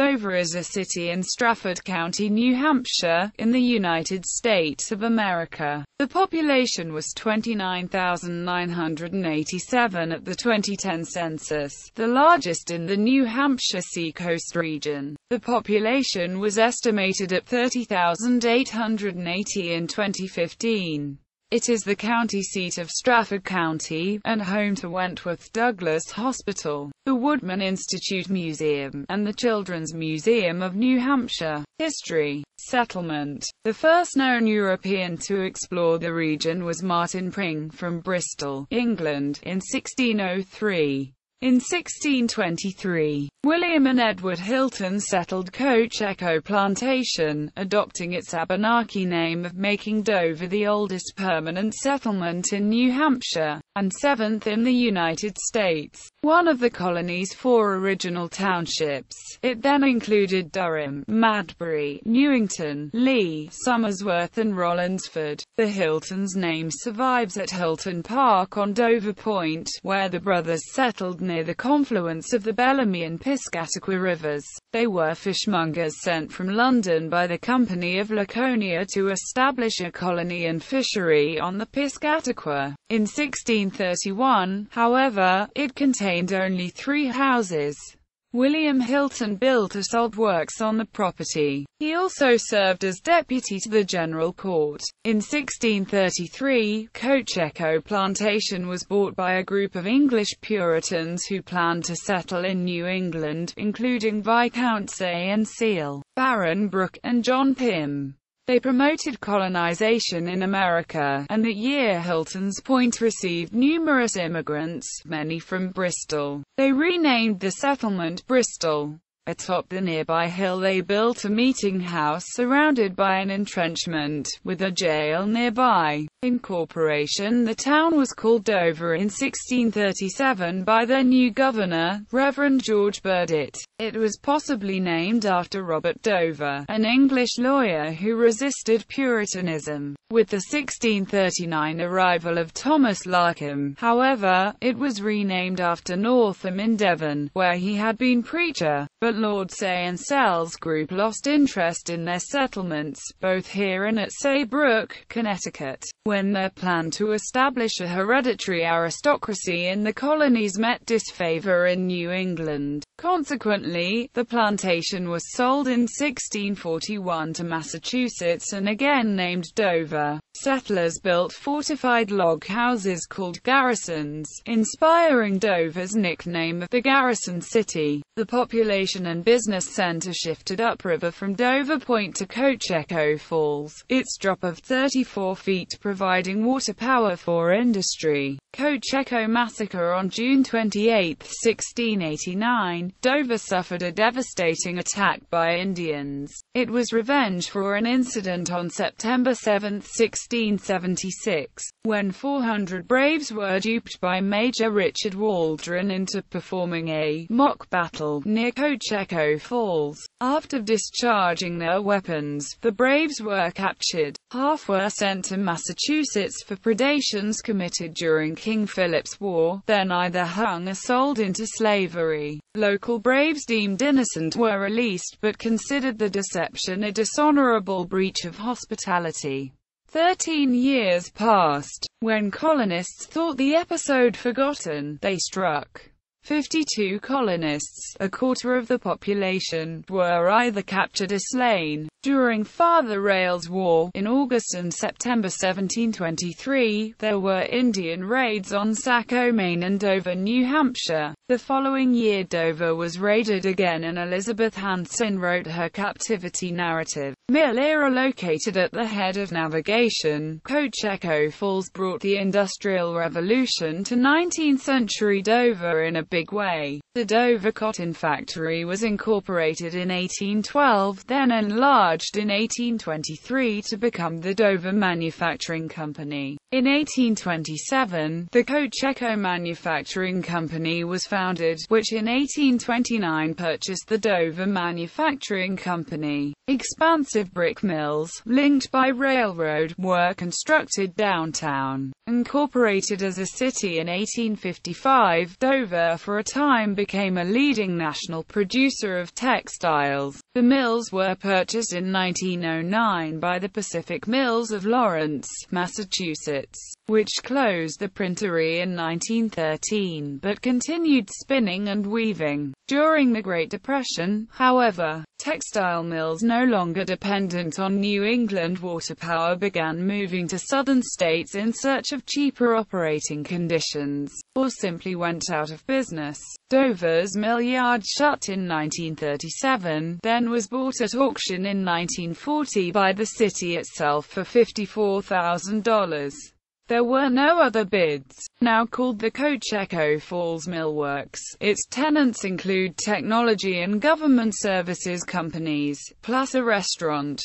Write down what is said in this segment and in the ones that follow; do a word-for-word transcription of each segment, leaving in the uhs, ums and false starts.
Dover is a city in Stafford County, New Hampshire, in the United States of America. The population was twenty-nine thousand nine hundred eighty-seven at the twenty ten census, the largest in the New Hampshire seacoast region. The population was estimated at thirty thousand eight hundred eighty in twenty fifteen. It is the county seat of Stafford County, and home to Wentworth-Douglass Hospital, the Woodman Institute Museum, and the Children's Museum of New Hampshire. History. Settlement. The first known European to explore the region was Martin Pring from Bristol, England, in sixteen oh three. In sixteen twenty-three, William and Edward Hilton settled Cochecho Plantation, adopting its Abenaki name of making Dover the oldest permanent settlement in New Hampshire, and seventh in the United States, one of the colony's four original townships. It then included Durham, Madbury, Newington, Lee, Somersworth and Rollinsford. The Hilton's name survives at Hilton Park on Dover Point, where the brothers settled near the confluence of the Bellamy and Piscataqua rivers. They were fishmongers sent from London by the Company of Laconia to establish a colony and fishery on the Piscataqua. In sixteen thirty-one, however, it contained only three houses. William Hilton built a salt works on the property. He also served as deputy to the General Court. In sixteen thirty-three, Cochecho Plantation was bought by a group of English Puritans who planned to settle in New England, including Viscount Say and Seale, Baron Brooke, and John Pym. They promoted colonization in America, and that year Hilton's Point received numerous immigrants, many from Bristol. They renamed the settlement Bristol. Atop the nearby hill they built a meeting house surrounded by an entrenchment, with a jail nearby. Incorporation. The town was called Dover in sixteen thirty-seven by their new governor, Reverend George Burdett. It was possibly named after Robert Dover, an English lawyer who resisted Puritanism. With the sixteen thirty-nine arrival of Thomas Larkham, however, it was renamed after Northam in Devon, where he had been preacher, but Lord Say and Seale's group lost interest in their settlements, both here and at Saybrook, Connecticut, when their plan to establish a hereditary aristocracy in the colonies met disfavor in New England. Consequently, the plantation was sold in sixteen forty-one to Massachusetts and again named Dover. Settlers built fortified log houses called garrisons, inspiring Dover's nickname of the Garrison City. The population and business center shifted upriver from Dover Point to Cochecho Falls, its drop of thirty-four feet providing water power for industry. Cochecho massacre. On June twenty-eighth, sixteen eighty-nine, Dover suffered a devastating attack by Indians. It was revenge for an incident on September seventh, sixteen seventy-six, when four hundred braves were duped by Major Richard Waldron into performing a mock battle near Cochecho Falls. After discharging their weapons, the braves were captured. Half were sent to Massachusetts for predations committed during King Philip's War, then either hung or sold into slavery. Local braves deemed innocent were released but considered the deception a dishonorable breach of hospitality. Thirteen years passed. When colonists thought the episode forgotten, they struck. fifty-two colonists, a quarter of the population, were either captured or slain. During Father Rale's War, in August and September seventeen twenty-three, there were Indian raids on Saco, Maine and Dover, New Hampshire. The following year Dover was raided again, and Elizabeth Hanson wrote her captivity narrative. Mill era. Located at the head of navigation, Cochecho Falls brought the Industrial Revolution to nineteenth century Dover in a big way. The Dover Cotton Factory was incorporated in eighteen twelve, then enlarged in eighteen twenty-three to become the Dover Manufacturing Company. In eighteen twenty-seven, the Cochecho Manufacturing Company was founded, which in eighteen twenty-nine purchased the Dover Manufacturing Company. Expansive brick mills, linked by railroad, were constructed downtown. Incorporated as a city in eighteen fifty-five, Dover for a time became a leading national producer of textiles. The mills were purchased in nineteen oh nine by the Pacific Mills of Lawrence, Massachusetts, which closed the printery in nineteen thirteen but continued spinning and weaving. During the Great Depression, however, textile mills no longer dependent on New England water power began moving to southern states in search of cheaper operating conditions, or simply went out of business. Dover's mill yard shut in nineteen thirty-seven, then was bought at auction in nineteen forty by the city itself for fifty-four thousand dollars. There were no other bids. Now called the Cochecho Falls Mill Works, its tenants include technology and government services companies, plus a restaurant.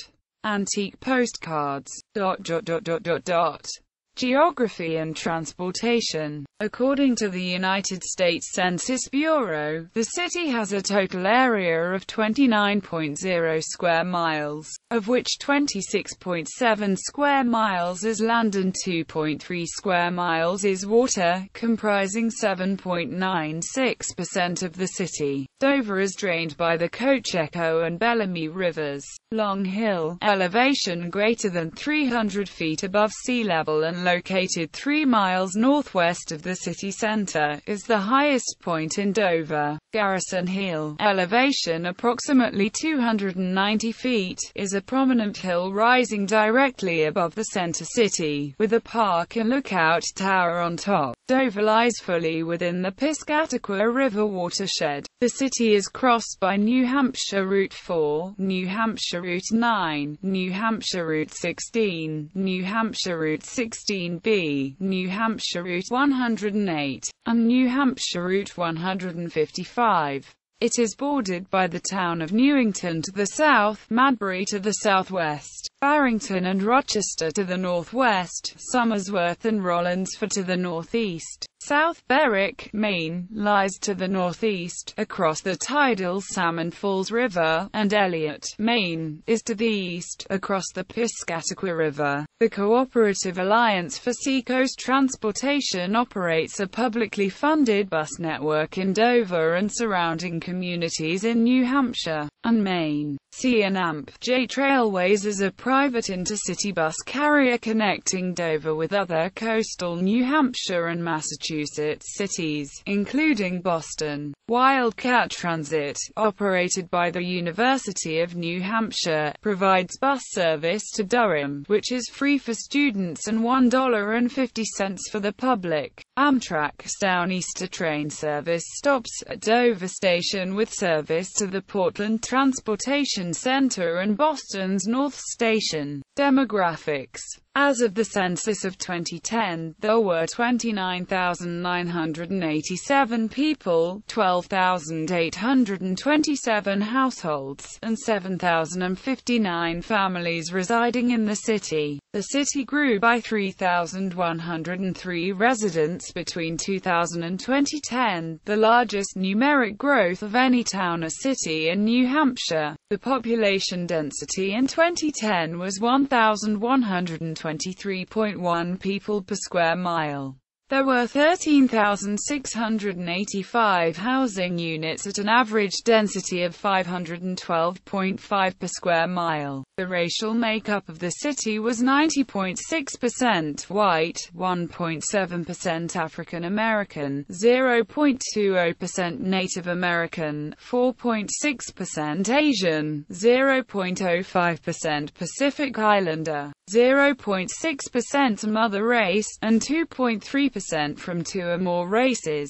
Antique postcards. Dot, dot, dot, dot, dot, dot. Geography and transportation. According to the United States Census Bureau, the city has a total area of twenty-nine point zero square miles, of which twenty-six point seven square miles is land and two point three square miles is water, comprising seven point nine six percent of the city. Dover is drained by the Cochecho and Bellamy rivers. Long Hill, elevation greater than three hundred feet above sea level and located three miles northwest of the city center, is the highest point in Dover. Garrison Hill, elevation approximately two hundred ninety feet, is a prominent hill rising directly above the center city, with a park and lookout tower on top. Dover lies fully within the Piscataqua River watershed. The city is crossed by New Hampshire Route four, New Hampshire Route nine, New Hampshire Route sixteen, New Hampshire Route sixteen B, New Hampshire Route one hundred eight, and New Hampshire Route one hundred fifty-five. It is bordered by the town of Newington to the south, Madbury to the southwest, Barrington and Rochester to the northwest, Somersworth and Rollinsford to the northeast. South Berwick, Maine, lies to the northeast, across the tidal Salmon Falls River, and Elliott, Maine, is to the east, across the Piscataqua River. The Cooperative Alliance for Seacoast Transportation operates a publicly funded bus network in Dover and surrounding communities in New Hampshire and Maine. C and A M P J Trailways is a private intercity bus carrier connecting Dover with other coastal New Hampshire and Massachusetts cities, including Boston. Wildcat Transit, operated by the University of New Hampshire, provides bus service to Durham, which is free for students and one dollar and fifty cents for the public. Amtrak's Downeaster train service stops at Dover Station with service to the Portland Transportation Center and Boston's North Station. Demographics. As of the census of twenty ten, there were twenty-nine thousand nine hundred eighty-seven people, twelve thousand eight hundred twenty-seven households, and seven thousand fifty-nine families residing in the city. The city grew by three thousand one hundred three residents between two thousand and twenty ten, the largest numeric growth of any town or city in New Hampshire. The population density in twenty ten was one thousand one hundred twenty-three point one people per square mile. There were thirteen thousand six hundred eighty-five housing units at an average density of five hundred twelve point five per square mile. The racial makeup of the city was ninety point six percent white, one point seven percent African American, zero point two zero percent Native American, four point six percent Asian, zero point zero five percent Pacific Islander, zero point six percent mother race, and two point three percent from two or more races.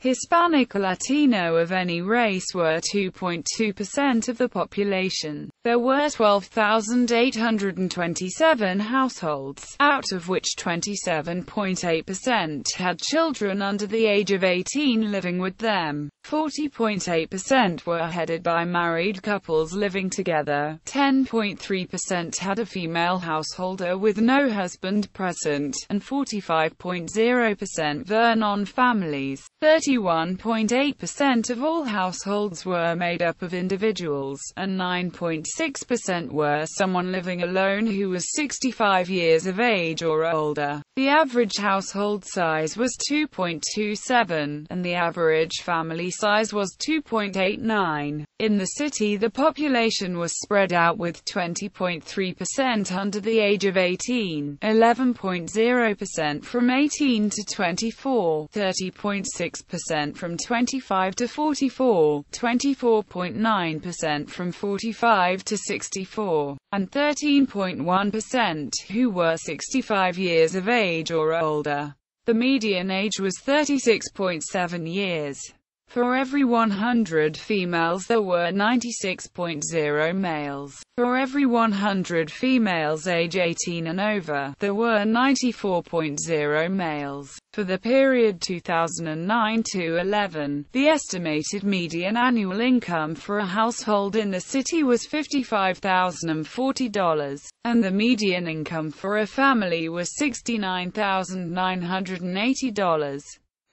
Hispanic or Latino of any race were two point two percent of the population. There were twelve thousand eight hundred twenty-seven households, out of which twenty-seven point eight percent had children under the age of eighteen living with them. forty point eight percent were headed by married couples living together. ten point three percent had a female householder with no husband present, and forty-five point zero percent were non-families. thirty-one point eight percent of all households were made up of individuals, and nine point six percent were someone living alone who was sixty-five years of age or older. The average household size was two point two seven, and the average family size was two point eight nine. In the city, the population was spread out with twenty point three percent under the age of eighteen, eleven point zero percent from eighteen to twenty-four, thirty point six percent from twenty-five to forty-four, twenty-four point nine percent from forty-five to sixty-four, and thirteen point one percent who were sixty-five years of age or older. The median age was thirty-six point seven years. For every one hundred females there were ninety-six point zero males. For every one hundred females age eighteen and over, there were ninety-four point zero males. For the period two thousand nine to eleven, the estimated median annual income for a household in the city was fifty-five thousand forty dollars, and the median income for a family was sixty-nine thousand nine hundred eighty dollars.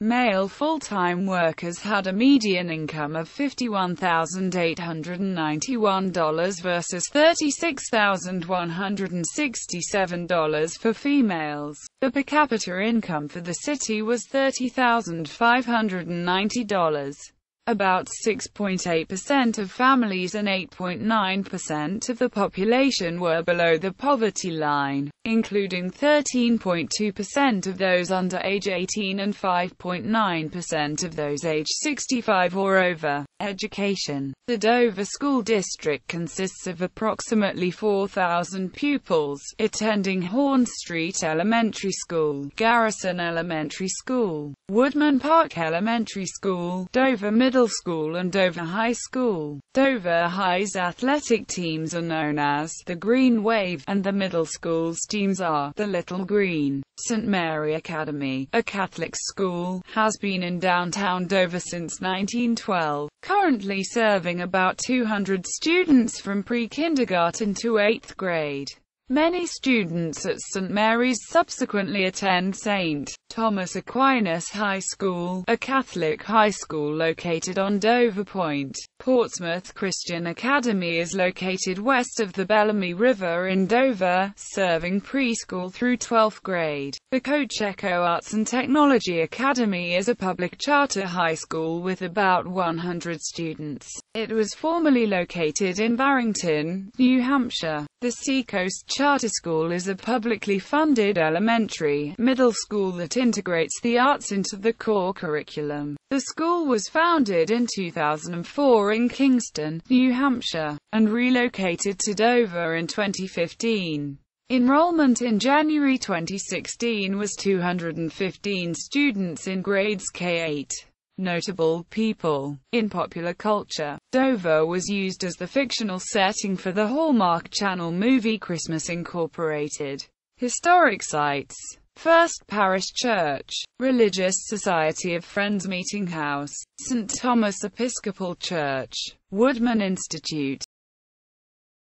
Male full-time workers had a median income of fifty-one thousand eight hundred ninety-one dollars versus thirty-six thousand one hundred sixty-seven dollars for females. The per capita income for the city was thirty thousand five hundred ninety dollars. About six point eight percent of families and eight point nine percent of the population were below the poverty line, including thirteen point two percent of those under age eighteen and five point nine percent of those age sixty-five or over. Education. The Dover School District consists of approximately four thousand pupils, attending Horn Street Elementary School, Garrison Elementary School, Woodman Park Elementary School, Dover Middle School and Dover High School. Dover High's athletic teams are known as the Green Wave, and the middle school's teams are the Little Green. Saint Mary Academy, a Catholic school, has been in downtown Dover since nineteen twelve, currently serving about two hundred students from pre-kindergarten to eighth grade. Many students at Saint Mary's subsequently attend Saint Thomas Aquinas High School, a Catholic high school located on Dover Point. Portsmouth Christian Academy is located west of the Bellamy River in Dover, serving preschool through twelfth grade. The Cochecho Arts and Technology Academy is a public charter high school with about one hundred students. It was formerly located in Barrington, New Hampshire. The Seacoast Charter School is a publicly funded elementary, middle school that integrates the arts into the core curriculum. The school was founded in two thousand four in Kingston, New Hampshire, and relocated to Dover in twenty fifteen. Enrollment in January twenty sixteen was two hundred fifteen students in grades K through eight. Notable people. In popular culture, Dover was used as the fictional setting for the Hallmark Channel movie Christmas Incorporated. Historic sites. First Parish Church, Religious Society of Friends Meeting House, Saint Thomas Episcopal Church, Woodman Institute,